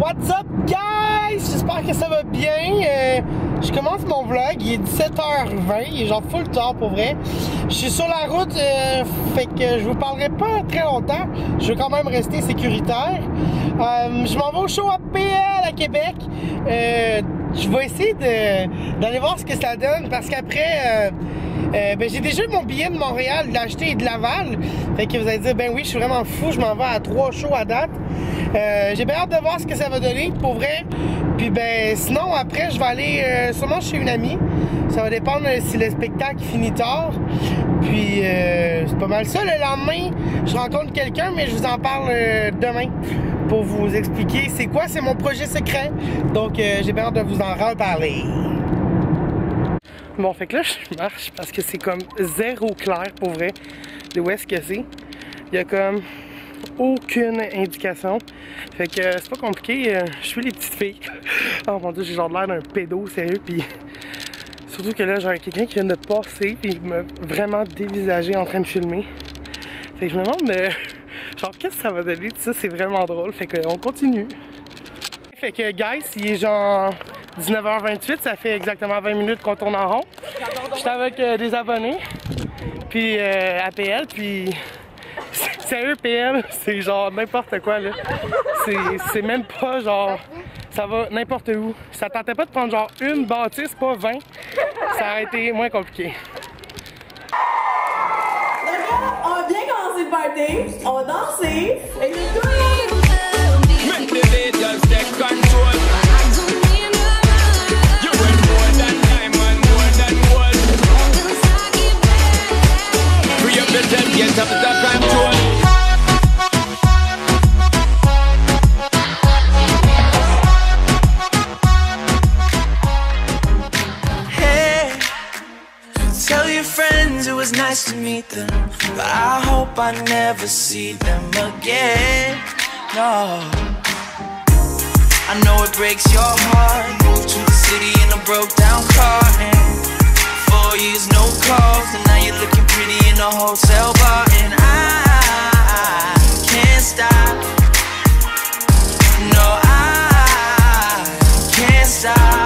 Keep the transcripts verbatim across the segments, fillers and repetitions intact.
What's up guys? J'espère que ça va bien. Euh, je commence mon vlog, il est dix-sept heures vingt, il est genre full tard pour vrai. Je suis sur la route, euh, fait que je vous parlerai pas très longtemps. Je veux quand même rester sécuritaire. Euh, je m'en vais au show à P L à Québec. Euh, je vais essayer d'aller voir ce que ça donne parce qu'après... Euh, Euh, ben, j'ai déjà eu mon billet de Montréal, de l'acheter et de Laval. Fait que vous allez dire, ben oui, je suis vraiment fou, je m'en vais à trois shows à date. Euh, j'ai bien hâte de voir ce que ça va donner, pour vrai. Puis ben, sinon, après, je vais aller euh, sûrement chez une amie. Ça va dépendre si le spectacle finit tard. Puis euh, c'est pas mal ça. Le lendemain, je rencontre quelqu'un, mais je vous en parle euh, demain pour vous expliquer c'est quoi, c'est mon projet secret. Donc euh, j'ai bien hâte de vous en reparler. Bon, fait que là, je marche parce que c'est comme zéro clair, pour vrai, de où est-ce que c'est. Il y a comme aucune indication. Fait que euh, c'est pas compliqué, euh, je suis les petites filles. Oh mon dieu, j'ai genre l'air d'un pédo, sérieux, puis surtout que là, genre, quelqu'un qui vient de passer, puis il m'a vraiment dévisagé en train de filmer. Fait que je me demande, euh, genre, qu'est-ce que ça va donner, ça, c'est vraiment drôle. Fait que euh, on continue. Fait que, guys, il est genre... dix-neuf heures vingt-huit, ça fait exactement vingt minutes qu'on tourne en rond. J'étais avec euh, des abonnés, puis euh, à P L, puis sérieux P L, c'est genre n'importe quoi là. C'est même pas genre, ça va n'importe où. Ça tentait pas de prendre genre une bâtisse, pas vingt, ça aurait été moins compliqué. On vient commencer le party, on dansait, et c'est tout. Nice to meet them, but I hope I never see them again. No, I know it breaks your heart. Moved to the city in a broke down car, and four years no calls, and now you're looking pretty in a hotel bar, and I can't stop. No, I can't stop.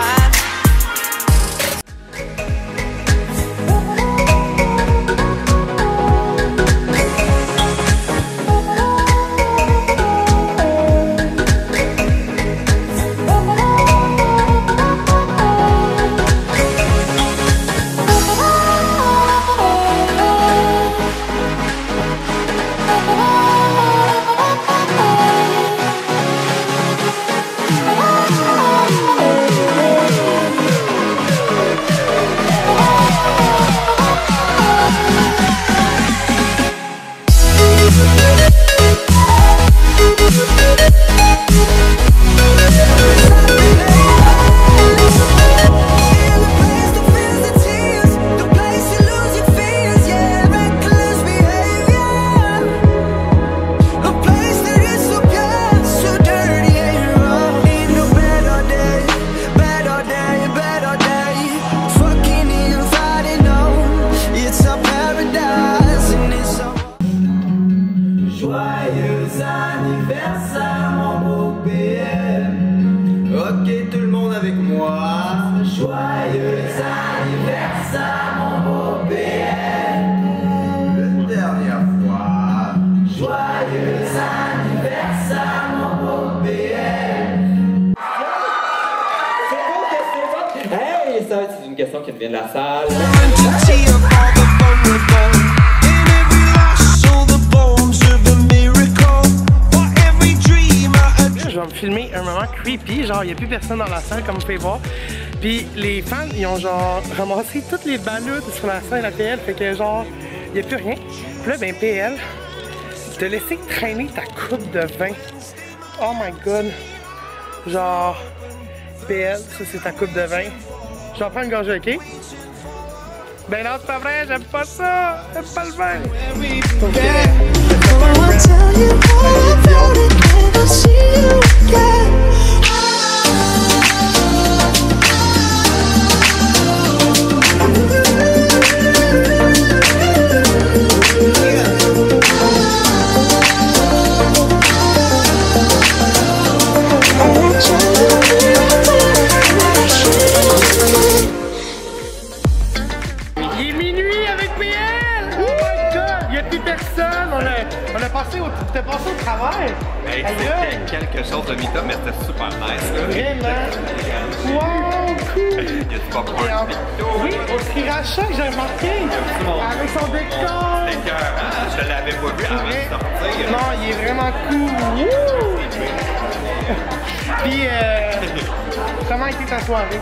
C'est une question qui me vient de la salle. Je vais me filmer un moment creepy, genre il n'y a plus personne dans la salle comme vous pouvez voir. Puis les fans, ils ont genre ramassé toutes les ballottes sur la scène à P L, fait que genre, il n'y a plus rien. Puis là, ben P L, te laisser traîner ta coupe de vin. Oh my god. Genre, P L, ça c'est ta coupe de vin. J'en prends une gorgée, ok? Ben non, c'est pas vrai, j'aime pas ça! J'aime pas le vin! Okay. tu t'es passé au travers? Ben, c'était quelque chose de mytho, mais c'était super nice, là. Vraiment? Wow, cool! Il y a du pop art. Oui, au Sriracha que j'ai remarqué. Avec son décor. C'est cœur, hein? Je l'avais pas vu avant de sortir. Non, il est vraiment cool. Puis, euh, comment a été ta soirée?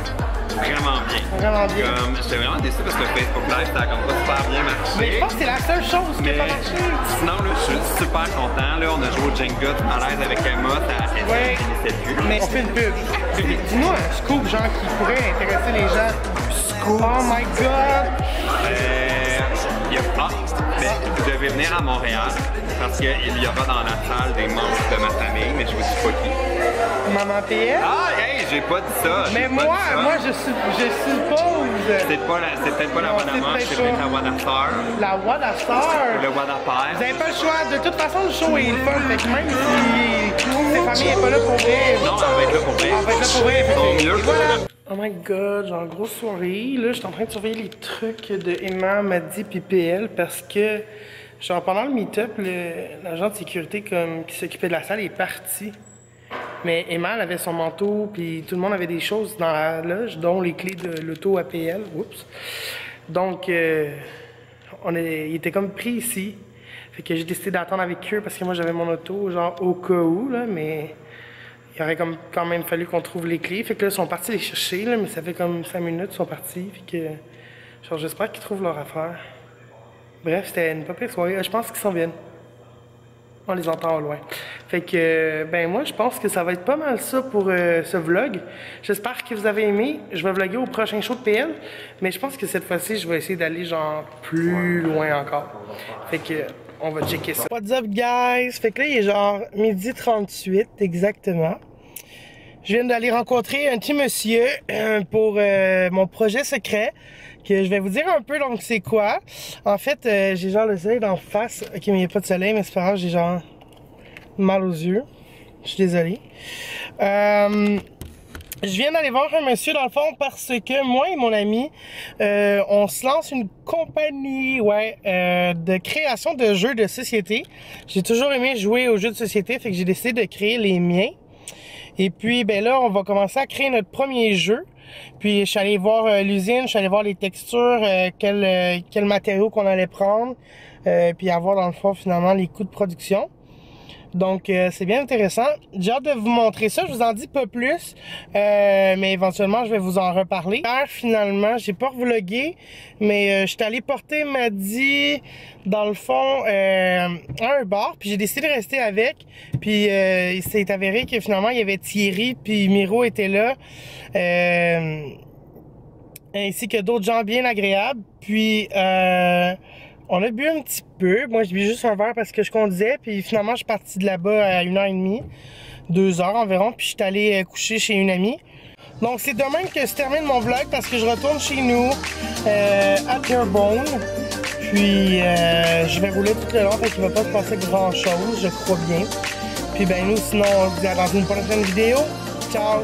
Vraiment bien. Vraiment bien. Comme, j'étais vraiment déçu parce que le Facebook Live, ça a comme pas super bien marché. Mais je pense que c'est la seule chose qui n'a pas marché. Sinon, là, je suis super content. Là, on a joué au Jenga, tout à l'aise avec Emma, ça a été plus. Mais on fait une pub. Dis-nous un scoop, genre, qui pourrait intéresser les gens. Scoop. Oh my god! Euh, il y a pas. Mais vous devez venir à Montréal parce qu'il y aura dans la salle des membres de ma famille, mais je vous dis pas qui. Maman P L? Ah, hey, j'ai pas dit ça. Mais moi, ça. moi, je, suis, je suppose. C'est pas la, c'est peut-être pas la Wada Mère, c'est peut-être la Wada Star. La Wada Star? Le Wada Père. Vous avez pas le choix. De toute façon, le show est fun. Fait que même si ta famille est pas là pour rire. Non, elle va être là pour rire. Elle va être là pour rire. Tant mieux. Oh my god, genre grosse soirée. Là, je suis en train de surveiller les trucs de Emma, Mahdi puis P L parce que, genre, pendant le meet-up, l'agent de sécurité comme, qui s'occupait de la salle est parti. Mais Emma, elle avait son manteau, puis tout le monde avait des choses dans la loge, dont les clés de l'auto à P L. Oups. Donc, euh, on est, il était comme pris ici. Fait que j'ai décidé d'attendre avec eux parce que moi, j'avais mon auto, genre, au cas où, là, mais. Il aurait comme, quand même fallu qu'on trouve les clés. Fait que là, ils sont partis les chercher, là, mais ça fait comme cinq minutes, ils sont partis. Fait que, genre, j'espère qu'ils trouvent leur affaire. Bref, c'était une pas pire soirée. Je pense qu'ils s'en viennent. On les entend au loin. Fait que, ben moi, je pense que ça va être pas mal ça pour euh, ce vlog. J'espère que vous avez aimé. Je vais vlogger au prochain show de P L, mais je pense que cette fois-ci, je vais essayer d'aller, genre, plus loin encore. Fait que... on va checker ça. What's up, guys? Fait que là, il est genre midi trente-huit, exactement. Je viens d'aller rencontrer un petit monsieur euh, pour euh, mon projet secret, que je vais vous dire un peu, donc, c'est quoi. En fait, euh, j'ai genre le soleil d'en face. OK, mais il n'y a pas de soleil, mais c'est pas grave, j'ai genre mal aux yeux. Je suis désolée. Euh... Je viens d'aller voir un monsieur dans le fond parce que moi et mon ami, euh, on se lance une compagnie ouais, euh, de création de jeux de société. J'ai toujours aimé jouer aux jeux de société, fait que j'ai décidé de créer les miens. Et puis ben là, on va commencer à créer notre premier jeu. Puis je suis allé voir euh, l'usine, je suis allé voir les textures, euh, quel, euh, quel matériau qu'on allait prendre, euh, puis avoir dans le fond finalement les coûts de production. Donc, euh, c'est bien intéressant. J'ai hâte de vous montrer ça. Je vous en dis pas plus, euh, mais éventuellement, je vais vous en reparler. Hier, finalement, j'ai pas vlogué, mais euh, je suis allé porter Mahdi, dans le fond, euh, à un bar. Puis j'ai décidé de rester avec. Puis euh, il s'est avéré que finalement, il y avait Thierry, puis Miro était là. Euh, ainsi que d'autres gens bien agréables. Puis... Euh, on a bu un petit peu. Moi, j'ai bu juste un verre parce que je conduisais. Puis finalement, je suis parti de là-bas à une heure et demie, deux heures environ. Puis je suis allé coucher chez une amie. Donc, c'est demain que je termine mon vlog parce que je retourne chez nous euh, à Terrebonne. Puis euh, je vais rouler tout le long. Fait qu'il ne va pas se passer grand-chose, je crois bien. Puis ben nous, sinon, on se dit à dans une prochaine vidéo. Ciao!